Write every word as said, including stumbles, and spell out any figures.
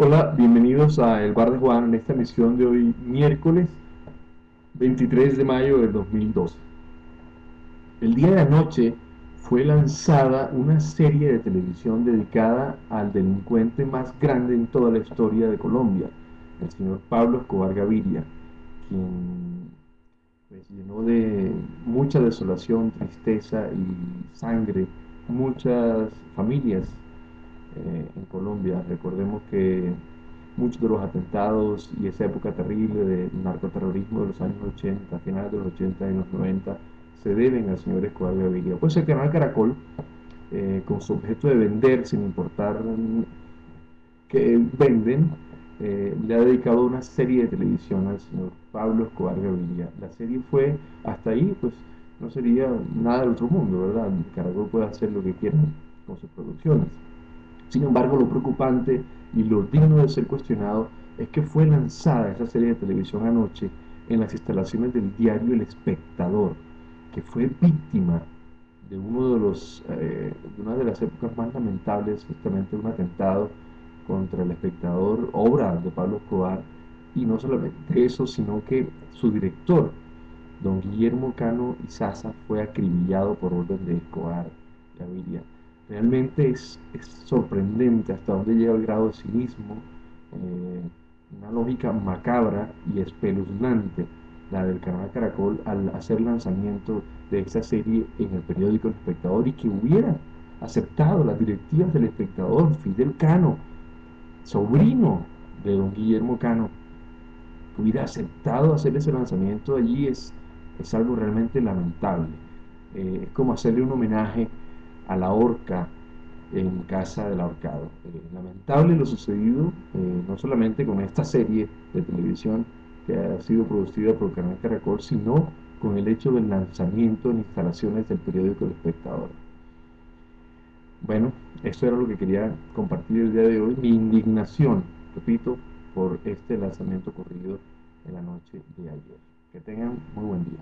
Hola, bienvenidos a El Bar de Juan en esta emisión de hoy, miércoles veintitrés de mayo del dos mil doce. El día de la noche fue lanzada una serie de televisión dedicada al delincuente más grande en toda la historia de Colombia, el señor Pablo Escobar Gaviria, quien pues, llenó de mucha desolación, tristeza y sangre muchas familias en Colombia. Recordemos que muchos de los atentados y esa época terrible del narcoterrorismo de los años ochenta, finales de los ochenta y los noventa, se deben al señor Escobar Gaviria. Pues el canal Caracol, eh, con su objeto de vender, sin importar que venden, eh, le ha dedicado una serie de televisión al señor Pablo Escobar Gaviria. La serie fue, hasta ahí, pues no sería nada del otro mundo, ¿verdad? Caracol puede hacer lo que quiera con sus producciones. Sin embargo, lo preocupante y lo digno de ser cuestionado es que fue lanzada esa serie de televisión anoche en las instalaciones del diario El Espectador, que fue víctima de uno de los eh, de una de las épocas más lamentables, justamente un atentado contra El Espectador, obra de Pablo Escobar, y no solamente eso, sino que su director, don Guillermo Cano Isaza, fue acribillado por orden de Escobar Gaviria. Realmente es, es sorprendente hasta dónde llega el grado de cinismo, eh, una lógica macabra y espeluznante, la del canal Caracol, al hacer lanzamiento de esta serie en el periódico El Espectador, y que hubiera aceptado las directivas del Espectador, Fidel Cano, sobrino de don Guillermo Cano, hubiera aceptado hacer ese lanzamiento allí, es, es algo realmente lamentable. Eh, es como hacerle un homenaje a la horca en casa del ahorcado. Eh, lamentable lo sucedido, eh, no solamente con esta serie de televisión que ha sido producida por Canal Caracol, sino con el hecho del lanzamiento en instalaciones del periódico El Espectador. Bueno, esto era lo que quería compartir el día de hoy, mi indignación, repito, por este lanzamiento ocurrido en la noche de ayer. Que tengan muy buen día.